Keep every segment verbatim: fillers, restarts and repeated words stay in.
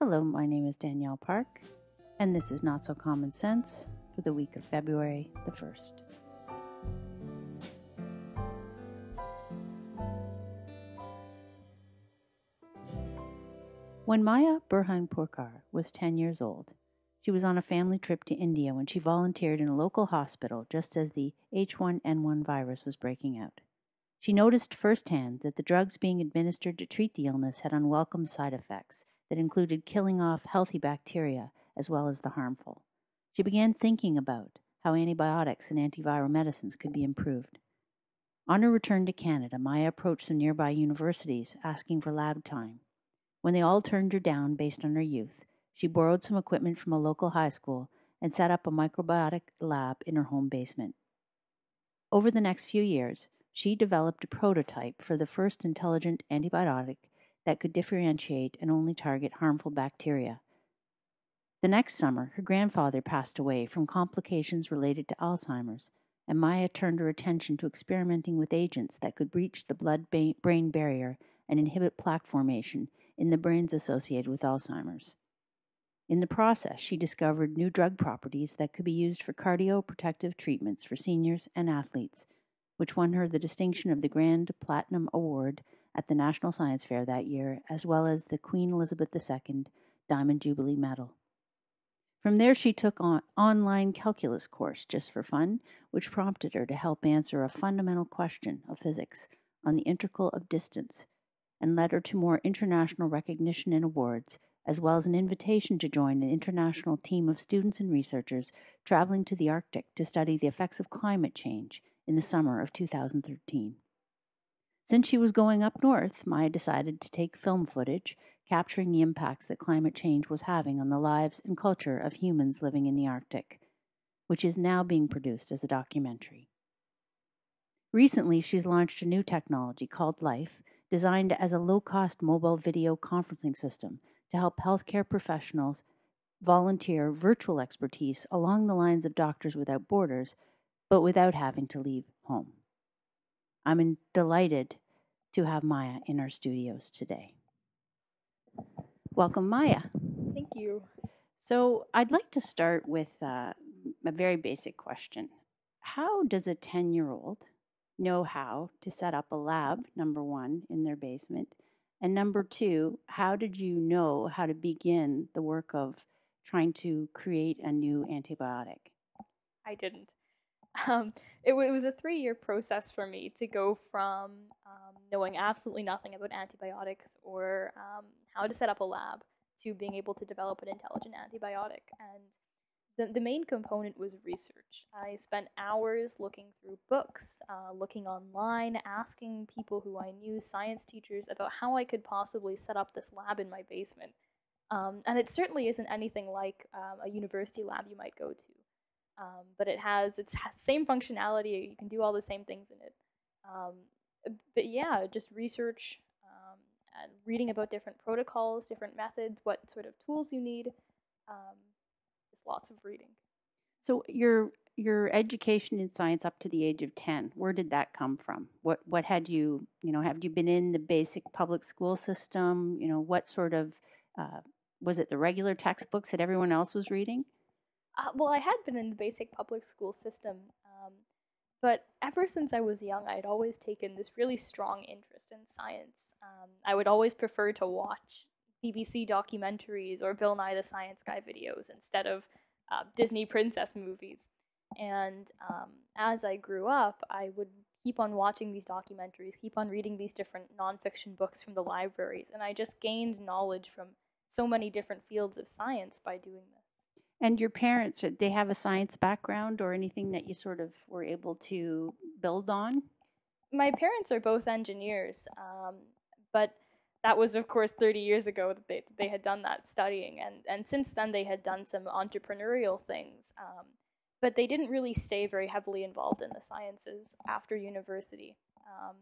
Hello, my name is Danielle Park, and this is Not So Common Sense for the week of February the first. When Maya Burhanpurkar was ten years old, she was on a family trip to India when she volunteered in a local hospital just as the H one N one virus was breaking out. She noticed firsthand that the drugs being administered to treat the illness had unwelcome side effects that included killing off healthy bacteria as well as the harmful. She began thinking about how antibiotics and antiviral medicines could be improved. On her return to Canada, Maya approached some nearby universities asking for lab time. When they all turned her down based on her youth, she borrowed some equipment from a local high school and set up a microbiotic lab in her home basement. Over the next few years, she developed a prototype for the first intelligent antibiotic that could differentiate and only target harmful bacteria. The next summer, her grandfather passed away from complications related to Alzheimer's, and Maya turned her attention to experimenting with agents that could breach the blood-brain barrier and inhibit plaque formation in the brains associated with Alzheimer's. In the process, she discovered new drug properties that could be used for cardioprotective treatments for seniors and athletes, which won her the distinction of the Grand Platinum Award at the National Science Fair that year, as well as the Queen Elizabeth the Second Diamond Jubilee Medal. From there, she took an online calculus course just for fun, which prompted her to help answer a fundamental question of physics on the integral of distance, and led her to more international recognition and awards, as well as an invitation to join an international team of students and researchers traveling to the Arctic to study the effects of climate change in the summer of two thousand thirteen. Since she was going up north, Maya decided to take film footage, capturing the impacts that climate change was having on the lives and culture of humans living in the Arctic, which is now being produced as a documentary. Recently, she's launched a new technology called Life, designed as a low-cost mobile video conferencing system to help healthcare professionals volunteer virtual expertise along the lines of Doctors Without Borders, but without having to leave home. I'm delighted to have Maya in our studios today. Welcome, Maya. Thank you. So I'd like to start with uh, a very basic question. How does a ten-year-old know how to set up a lab, number one, in their basement? And number two, how did you know how to begin the work of trying to create a new antibiotic? I didn't. Um, it, it was a three-year process for me to go from um, knowing absolutely nothing about antibiotics or um, how to set up a lab to being able to develop an intelligent antibiotic. And the, the main component was research. I spent hours looking through books, uh, looking online, asking people who I knew, science teachers, about how I could possibly set up this lab in my basement. Um, and it certainly isn't anything like um, a university lab you might go to. Um, but it has its same functionality. You can do all the same things in it. Um, but yeah, just research um, and reading about different protocols, different methods, what sort of tools you need. Um, just lots of reading. So your your education in science up to the age of ten, where did that come from? What what had you you know have you been in the basic public school system? You know what sort of uh, was it the regular textbooks that everyone else was reading? Uh, well, I had been in the basic public school system, um, but ever since I was young, I had always taken this really strong interest in science. Um, I would always prefer to watch B B C documentaries or Bill Nye the Science Guy videos instead of uh, Disney princess movies. And um, as I grew up, I would keep on watching these documentaries, keep on reading these different nonfiction books from the libraries, and I just gained knowledge from so many different fields of science by doing this. And your parents, did they have a science background or anything that you sort of were able to build on? My parents are both engineers, um, but that was, of course, thirty years ago that they, they had done that studying. And, and since then, they had done some entrepreneurial things. Um, but they didn't really stay very heavily involved in the sciences after university. Um,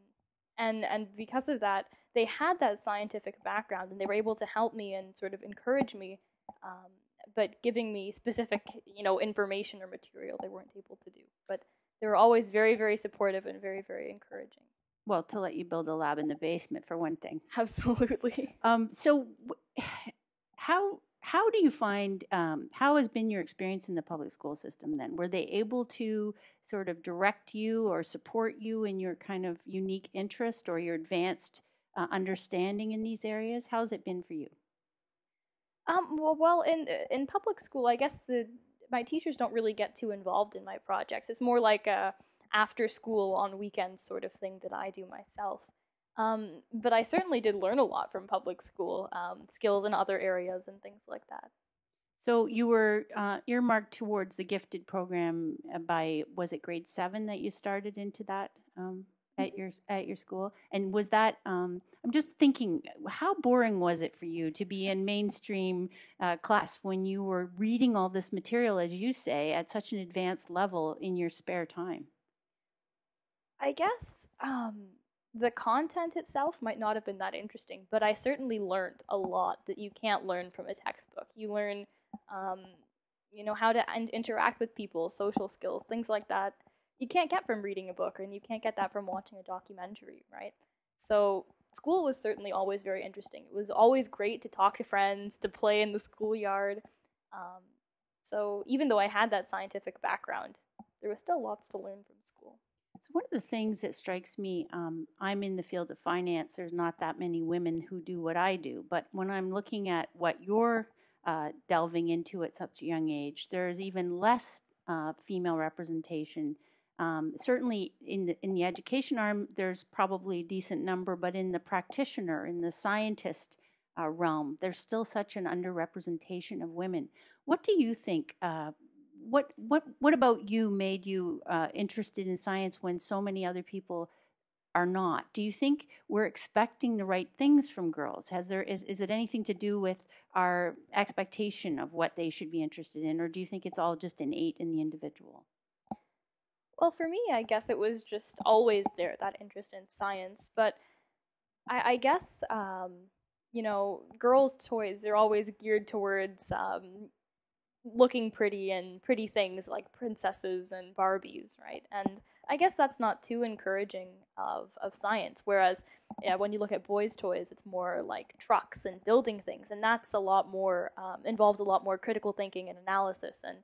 and, and because of that, they had that scientific background, and they were able to help me and sort of encourage me, um, but giving me specific, you know, information or material they weren't able to do. But they were always very, very supportive and very, very encouraging. Well, to let you build a lab in the basement, for one thing. Absolutely. Um, so w how how do you find, um, how has been your experience in the public school system then? Were they able to sort of direct you or support you in your kind of unique interest or your advanced uh, understanding in these areas? How's it been for you? Um, well, well, in in public school, I guess the my teachers don't really get too involved in my projects. It's more like a after school on weekends sort of thing that I do myself. Um, but I certainly did learn a lot from public school, um, skills in other areas and things like that. So you were uh, earmarked towards the gifted program by, was it grade seven that you started into that um, at mm-hmm. your at your school? And was that, um, I'm just thinking, how boring was it for you to be in mainstream uh, class when you were reading all this material, as you say, at such an advanced level in your spare time? I guess um, the content itself might not have been that interesting, but I certainly learned a lot that you can't learn from a textbook. You learn, um, you know, how to in- interact with people, social skills, things like that. You can't get from reading a book, and you can't get that from watching a documentary, right? So school was certainly always very interesting. It was always great to talk to friends, to play in the schoolyard. Um, so even though I had that scientific background, there was still lots to learn from school. So one of the things that strikes me, um, I'm in the field of finance. There's not that many women who do what I do. But when I'm looking at what you're uh, delving into at such a young age, there's even less uh, female representation. Um, certainly in the, in the education arm, there's probably a decent number. But in the practitioner, in the scientist uh, realm, there's still such an underrepresentation of women. What do you think uh What what what about you made you uh, interested in science when so many other people are not? Do you think we're expecting the right things from girls? Has there is is it anything to do with our expectation of what they should be interested in, or do you think it's all just innate in the individual? Well, for me, I guess it was just always there, that interest in science. But I, I guess um, you know, girls' toys, they're always geared towards Um, looking pretty and pretty things like princesses and Barbies, right? And I guess that's not too encouraging of, of science, whereas yeah, when you look at boys' toys, it's more like trucks and building things, and that's a lot more, um, involves a lot more critical thinking and analysis, and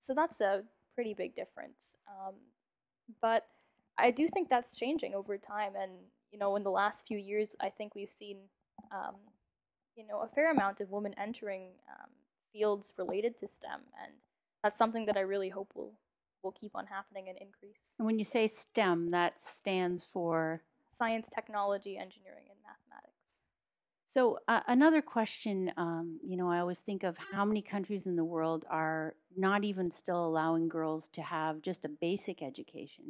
so that's a pretty big difference. Um, but I do think that's changing over time, and, you know, in the last few years, I think we've seen, um, you know, a fair amount of women entering um, fields related to STEM, and that's something that I really hope will will keep on happening and increase. And when you say STEM, that stands for science, technology, engineering, and mathematics. So uh, another question, um, you know, I always think of how many countries in the world are not even still allowing girls to have just a basic education,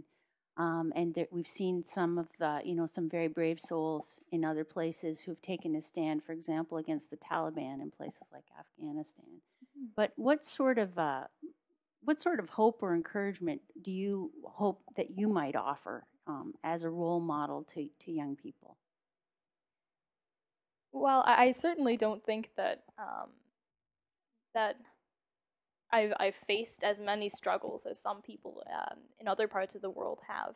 um, and that we've seen some of the, you know, some very brave souls in other places who've taken a stand, for example, against the Taliban in places like Afghanistan. But what sort of uh, what sort of hope or encouragement do you hope that you might offer um, as a role model to, to young people? Well, I, I certainly don't think that um, that I've I've faced as many struggles as some people um, in other parts of the world have,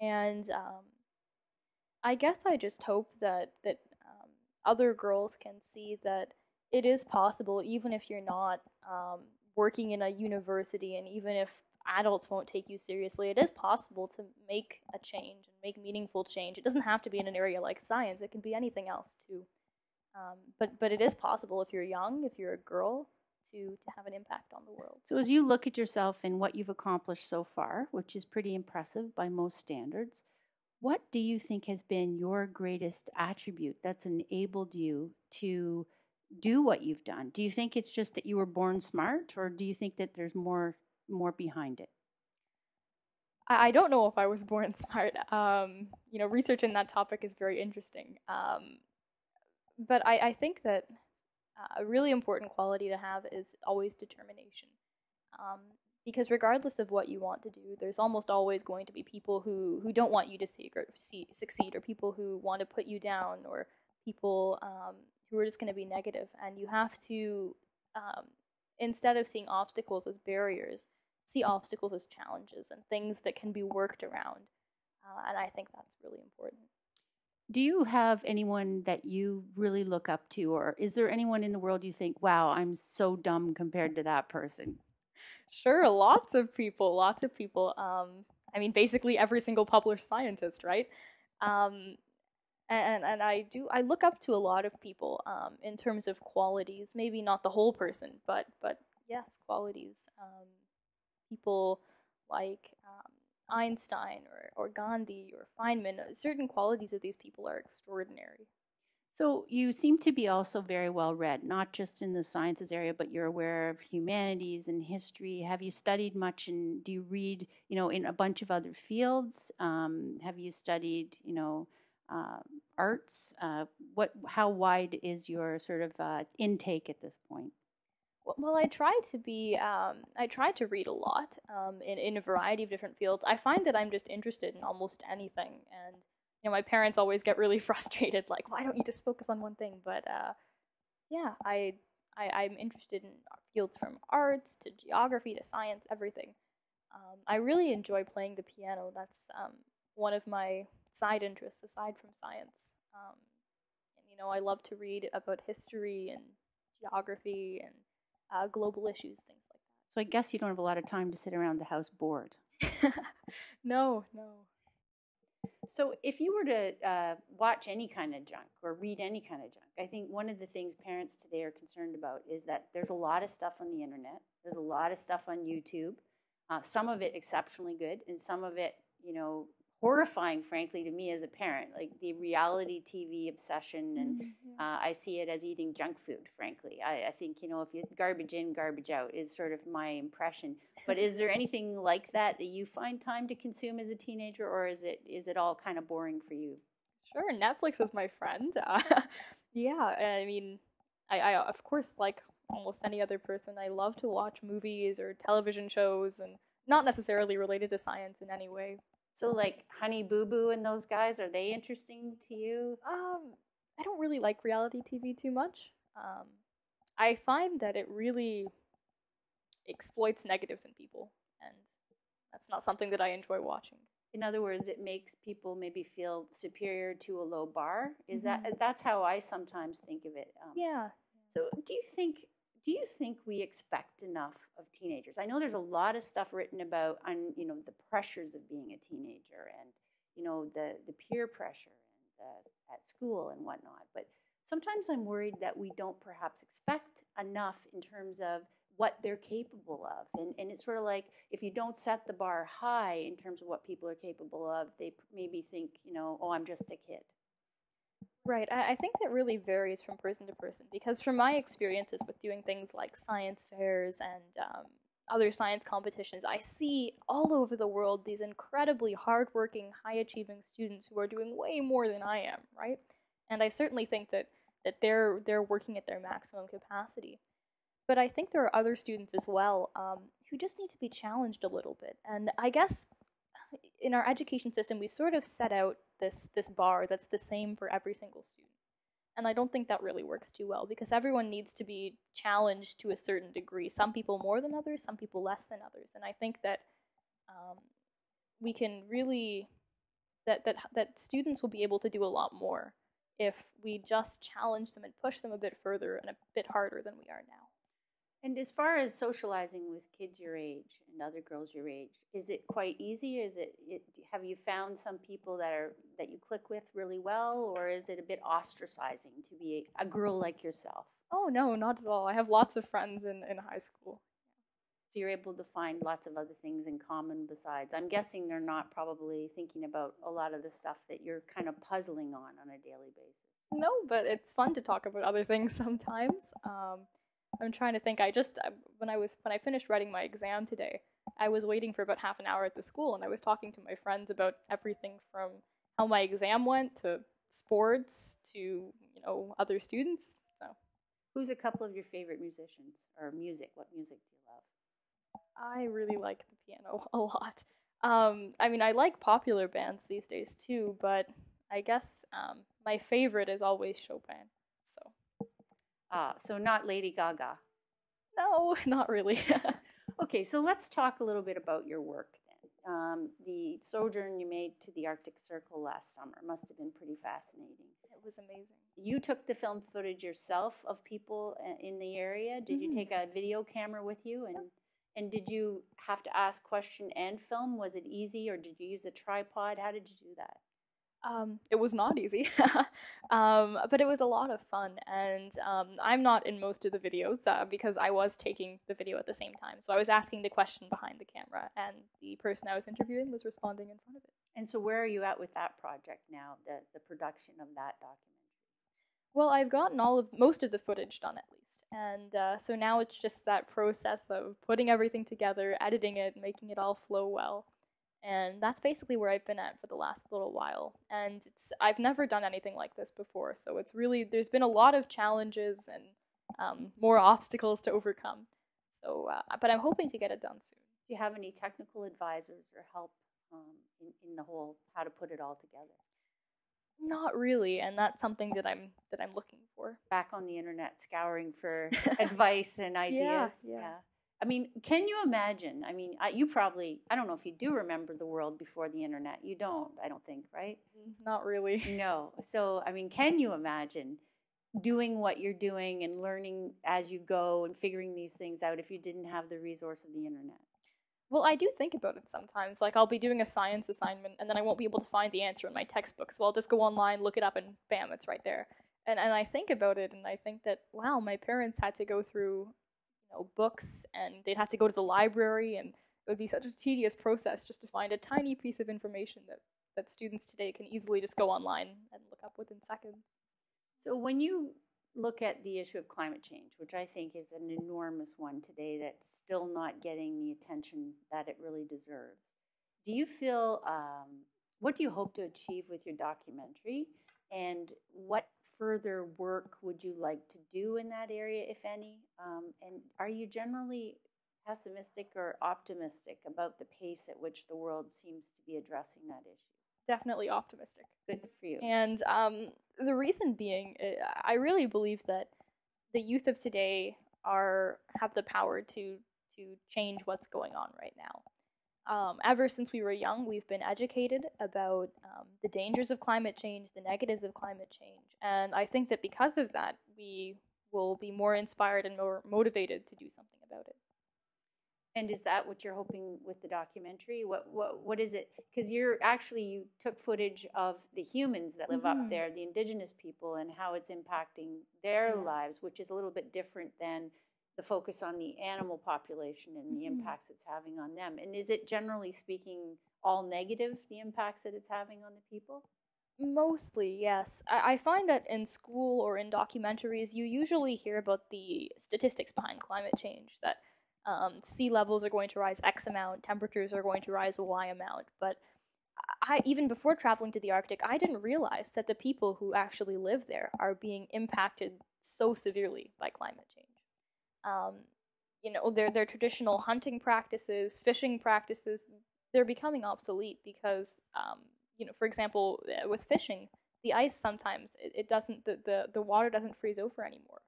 and um, I guess I just hope that that um, other girls can see that it is possible, even if you're not um, working in a university, and even if adults won't take you seriously, it is possible to make a change and make meaningful change. It doesn't have to be in an area like science. It can be anything else too. Um, but but it is possible if you're young, if you're a girl, to, to have an impact on the world. So as you look at yourself and what you've accomplished so far, which is pretty impressive by most standards, what do you think has been your greatest attribute that's enabled you to do what you've done? Do you think it's just that you were born smart, or do you think that there's more more behind it? I don't know if I was born smart. Um, you know, research in that topic is very interesting. Um, but I, I think that a really important quality to have is always determination. Um, because regardless of what you want to do, there's almost always going to be people who, who don't want you to succeed, or people who want to put you down, or people um, who are just going to be negative. And you have to, um, instead of seeing obstacles as barriers, see obstacles as challenges and things that can be worked around. Uh, and I think that's really important. Do you have anyone that you really look up to, or is there anyone in the world you think, wow, I'm so dumb compared to that person? Sure, lots of people, lots of people. Um, I mean, basically every single published scientist, right? Um, and and I do, I look up to a lot of people um, in terms of qualities, maybe not the whole person, but, but yes, qualities. Um, people like um, Einstein or, or Gandhi or Feynman, certain qualities of these people are extraordinary. So you seem to be also very well read, not just in the sciences area, but you're aware of humanities and history. Have you studied much, and do you read, you know, in a bunch of other fields? Um, have you studied, you know, uh, arts? Uh, what? How wide is your sort of uh, intake at this point? Well, I try to be, um, I try to read a lot um, in, in a variety of different fields. I find that I'm just interested in almost anything. And, you know, my parents always get really frustrated, like, why don't you just focus on one thing? But, uh, yeah, I, I, I'm interested in fields from arts to geography to science, everything. Um, I really enjoy playing the piano. That's um, one of my side interests aside from science. Um, and, you know, I love to read about history and geography and Uh, global issues, things like that. So I guess you don't have a lot of time to sit around the house bored. No, no. So if you were to uh, watch any kind of junk or read any kind of junk, I think one of the things parents today are concerned about is that there's a lot of stuff on the internet. There's a lot of stuff on YouTube. Uh, some of it exceptionally good, and some of it, you know, horrifying, frankly, to me as a parent, like the reality T V obsession, and mm-hmm. uh, I see it as eating junk food, frankly. I, I think, you know, if you garbage in, garbage out is sort of my impression. But is there anything like that that you find time to consume as a teenager, or is it is it all kind of boring for you? Sure, Netflix is my friend. Uh, yeah, I mean, I, I of course, like almost any other person, I love to watch movies or television shows, and not necessarily related to science in any way. So, like, Honey Boo Boo and those guys, are they interesting to you? Um, I don't really like reality T V too much. Um, I find that it really exploits negatives in people, and that's not something that I enjoy watching. In other words, it makes people maybe feel superior to a low bar. Is mm-hmm. that that's how I sometimes think of it? Um, yeah. So, do you think? Do you think we expect enough of teenagers? I know there's a lot of stuff written about, on, you know, the pressures of being a teenager, and, you know, the, the peer pressure and the, at school and whatnot. But sometimes I'm worried that we don't perhaps expect enough in terms of what they're capable of. And, and it's sort of like, if you don't set the bar high in terms of what people are capable of, they maybe think, you know, oh, I'm just a kid. Right. I, I think that really varies from person to person, because from my experiences with doing things like science fairs and um, other science competitions, I see all over the world these incredibly hardworking, high-achieving students who are doing way more than I am, right? And I certainly think that, that they're, they're working at their maximum capacity. But I think there are other students as well um, who just need to be challenged a little bit. And I guess in our education system, we sort of set out this this bar that's the same for every single student. And I don't think that really works too well, because everyone needs to be challenged to a certain degree. Some people more than others, some people less than others. And I think that um, we can really, that, that, that students will be able to do a lot more if we just challenge them and push them a bit further and a bit harder than we are now. And as far as socializing with kids your age and other girls your age, is it quite easy? Is it, it have you found some people that are that you click with really well, or is it a bit ostracizing to be a, a girl like yourself? Oh no, not at all. I have lots of friends in, in high school. So you're able to find lots of other things in common besides. I'm guessing they're not probably thinking about a lot of the stuff that you're kind of puzzling on on a daily basis. No, but it's fun to talk about other things sometimes. Um, I'm trying to think. I just when I was when I finished writing my exam today, I was waiting for about half an hour at the school, and I was talking to my friends about everything from how my exam went to sports to, you know, other students. So, who's a couple of your favorite musicians or music? What music do you love? I really like the piano a lot. Um, I mean, I like popular bands these days too, but I guess um, my favorite is always Chopin. So. Ah, so not Lady Gaga. No, not really. Okay, so let's talk a little bit about your work then. Um, the sojourn you made to the Arctic Circle last summer must have been pretty fascinating. It was amazing. You took the film footage yourself of people in the area. Did mm-hmm. you take a video camera with you? And, and did you have to ask question and film? Was it easy, or did you use a tripod? How did you do that? Um, it was not easy, um, but it was a lot of fun, and um, I'm not in most of the videos uh, because I was taking the video at the same time, so I was asking the question behind the camera, and the person I was interviewing was responding in front of it. And so where are you at with that project now, the, the production of that documentary? Well, I've gotten all of most of the footage done, at least, and uh, so now it's just that process of putting everything together, editing it, making it all flow well. And that's basically where I've been at for the last little while. And it's, I've never done anything like this before, so it's really, there's been a lot of challenges and um, more obstacles to overcome. So, uh, but I'm hoping to get it done soon. Do you have any technical advisors or help um, in, in the whole, how to put it all together? Not really, and that's something that I'm that I'm looking for. Back on the internet, scouring for advice and ideas. Yeah, yeah. yeah. I mean, can you imagine? I mean, I, you probably, I don't know if you do remember the world before the internet. You don't, I don't think, right? Not really. No. So, I mean, can you imagine doing what you're doing and learning as you go and figuring these things out if you didn't have the resource of the internet? Well, I do think about it sometimes. Like, I'll be doing a science assignment, and then I won't be able to find the answer in my textbook. So I'll just go online, look it up, and bam, it's right there. And, and I think about it, and I think that, wow, my parents had to go through know, books, and they'd have to go to the library, and it would be such a tedious process just to find a tiny piece of information that, that students today can easily just go online and look up within seconds. So when you look at the issue of climate change, which I think is an enormous one today that's still not getting the attention that it really deserves, do you feel, um, what do you hope to achieve with your documentary, and what further work would you like to do in that area, if any? Um, and are you generally pessimistic or optimistic about the pace at which the world seems to be addressing that issue? Definitely optimistic. Good for you. And um, the reason being, I really believe that the youth of today are have the power to, to change what's going on right now. Um, ever since we were young, we've been educated about um, the dangers of climate change, the negatives of climate change, and I think that because of that, we will be more inspired and more motivated to do something about it. And is that what you're hoping with the documentary? What what what is it? Because you're actually, you took footage of the humans that live mm-hmm. up there, the indigenous people, and how it's impacting their yeah. lives, which is a little bit different than the focus on the animal population and the impacts it's having on them. And is it, generally speaking, all negative, the impacts that it's having on the people? Mostly, yes. I, I find that in school or in documentaries, you usually hear about the statistics behind climate change, that um, sea levels are going to rise X amount, temperatures are going to rise Y amount. But I, even before traveling to the Arctic, I didn't realize that the people who actually live there are being impacted so severely by climate change. Um, you know, their, their traditional hunting practices, fishing practices, they're becoming obsolete because, um, you know, for example, with fishing, the ice sometimes, it, it doesn't, the, the, the water doesn't freeze over anymore.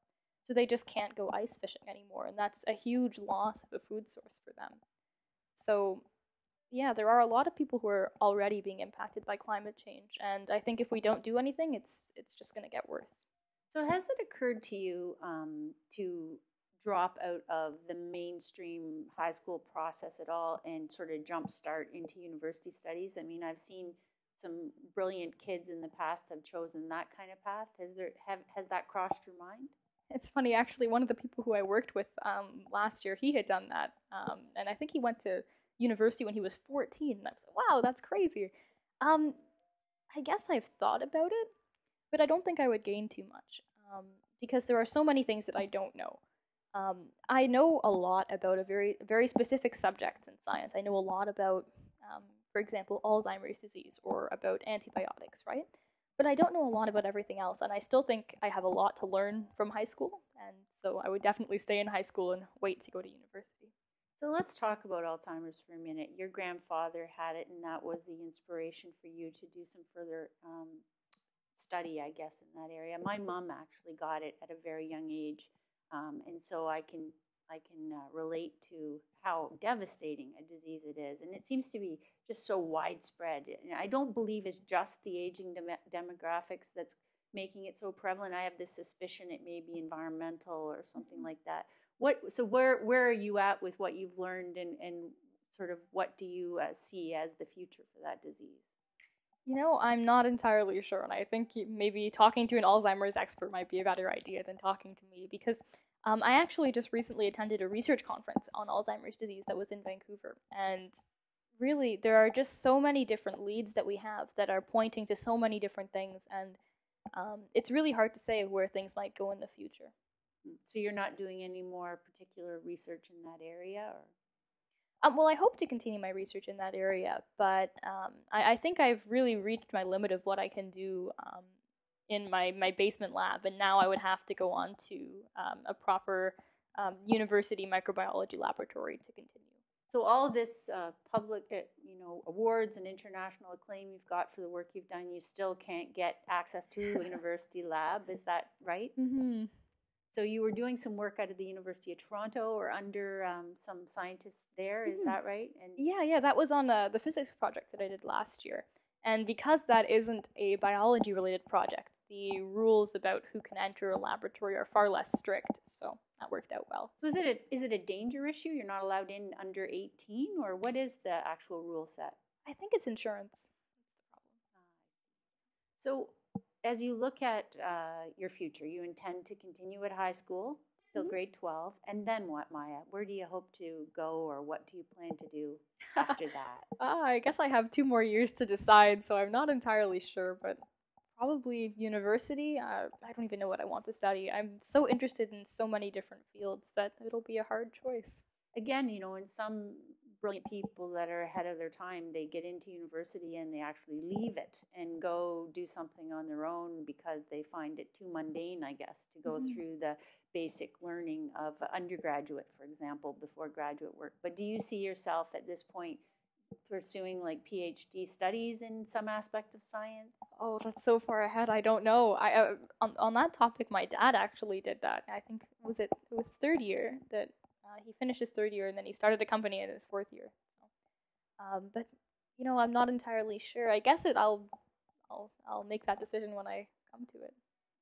So they just can't go ice fishing anymore, and that's a huge loss of a food source for them. So, yeah, there are a lot of people who are already being impacted by climate change, and I think if we don't do anything, it's, it's just going to get worse. So has it occurred to you um, to drop out of the mainstream high school process at all and sort of jumpstart into university studies? I mean, I've seen some brilliant kids in the past have chosen that kind of path. Has there have has that crossed your mind? It's funny, actually. One of the people who I worked with um, last year, he had done that, um, and I think he went to university when he was fourteen. And I was like, wow, that's crazy. Um, I guess I've thought about it, but I don't think I would gain too much um, because there are so many things that I don't know. Um, I know a lot about a very very specific subjects in science. I know a lot about, um, for example, Alzheimer's disease or about antibiotics, right? But I don't know a lot about everything else, and I still think I have a lot to learn from high school, and so I would definitely stay in high school and wait to go to university. So let's talk about Alzheimer's for a minute. Your grandfather had it, and that was the inspiration for you to do some further um, study, I guess, in that area. My mom actually got it at a very young age. Um, and so I can I can uh, relate to how devastating a disease it is. And it seems to be just so widespread. And I don't believe it's just the aging dem demographics that's making it so prevalent. I have this suspicion it may be environmental or something like that. What, so where, where are you at with what you've learned, and, and sort of what do you uh, see as the future for that disease? You know, I'm not entirely sure, and I think maybe talking to an Alzheimer's expert might be a better idea than talking to me, because um, I actually just recently attended a research conference on Alzheimer's disease that was in Vancouver, and really there are just so many different leads that we have that are pointing to so many different things, and um, it's really hard to say where things might go in the future. So you're not doing any more particular research in that area? Or? Um, well, I hope to continue my research in that area, but um, I, I think I've really reached my limit of what I can do um, in my, my basement lab, and now I would have to go on to um, a proper um, university microbiology laboratory to continue. So all this uh, public uh, you know, awards and international acclaim you've got for the work you've done, you still can't get access to a university lab, is that right? Mm-hmm. So you were doing some work out of the University of Toronto, or under um, some scientists there, is mm-hmm. that right? And yeah, yeah, that was on uh, the physics project that I did last year. And because that isn't a biology-related project, the rules about who can enter a laboratory are far less strict, so that worked out well. So is it a, is it a danger issue? You're not allowed in under eighteen, or what is the actual rule set? I think it's insurance. That's the problem. So... As you look at uh, your future, you intend to continue at high school till mm-hmm. grade twelve, and then what, Maya? Where do you hope to go, or what do you plan to do after that? uh, I guess I have two more years to decide, so I'm not entirely sure, but probably university. Uh, I don't even know what I want to study. I'm so interested in so many different fields that it'll be a hard choice. Again, you know, in some... brilliant people that are ahead of their time, they get into university and they actually leave it and go do something on their own because they find it too mundane, I guess, to go mm-hmm. through the basic learning of undergraduate, for example, before graduate work. But do you see yourself at this point pursuing like PhD studies in some aspect of science? Oh, that's so far ahead. I don't know. I uh, on, on that topic, my dad actually did that. I think was it, it was third year that Uh, he finished his third year, and then he started a company in his fourth year. So, um, but you know, I'm not entirely sure. I guess it. I'll, I'll, I'll make that decision when I come to it.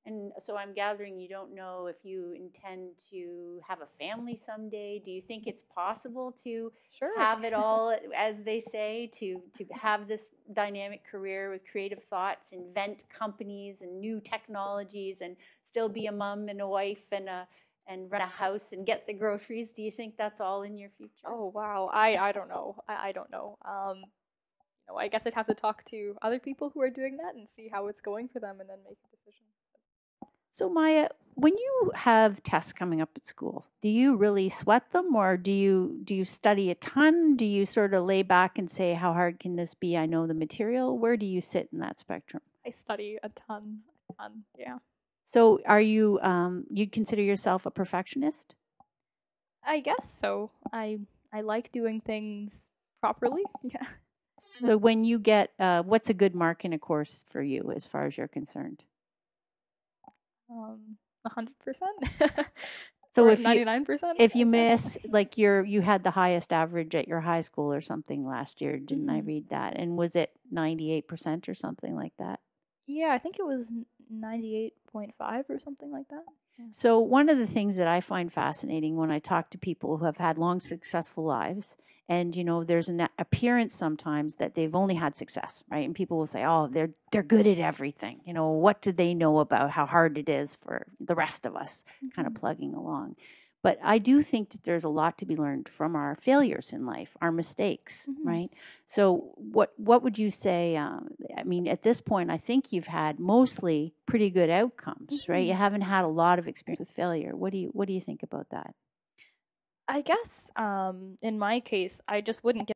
And so I'm gathering you don't know if you intend to have a family someday. Do you think it's possible to sure. have it all, as they say, to to have this dynamic career with creative thoughts, invent companies and new technologies, and still be a mom and a wife and a and rent a house and get the groceries? Do you think that's all in your future? Oh, wow. I, I don't know. I, I don't know. Um, you know, I guess I'd have to talk to other people who are doing that and see how it's going for them and then make a decision. So, Maya, when you have tests coming up at school, do you really sweat them, or do you do you study a ton? Do you sort of lay back and say, how hard can this be? I know the material. Where do you sit in that spectrum? I study a ton, a ton, yeah. So are you, um, you consider yourself a perfectionist? I guess so. I I like doing things properly, yeah. So when you get, uh, what's a good mark in a course for you as far as you're concerned? Um, one hundred percent. So if ninety-nine percent? If you miss, like your, you had the highest average at your high school or something last year, didn't mm-hmm. I read that? And was it ninety-eight percent or something like that? Yeah, I think it was ninety-eight point five or something like that. Yeah. So one of the things that I find fascinating when I talk to people who have had long, successful lives, and, you know, there's an appearance sometimes that they've only had success, right? And people will say, oh, they're, they're good at everything. You know, what do they know about how hard it is for the rest of us, mm-hmm. kind of plugging along? But I do think that there's a lot to be learned from our failures in life, our mistakes, mm-hmm. right? So what what would you say, um, I mean, at this point, I think you've had mostly pretty good outcomes, mm-hmm. right? You haven't had a lot of experience with failure. What do you, what do you think about that? I guess um, in my case, I just wouldn't get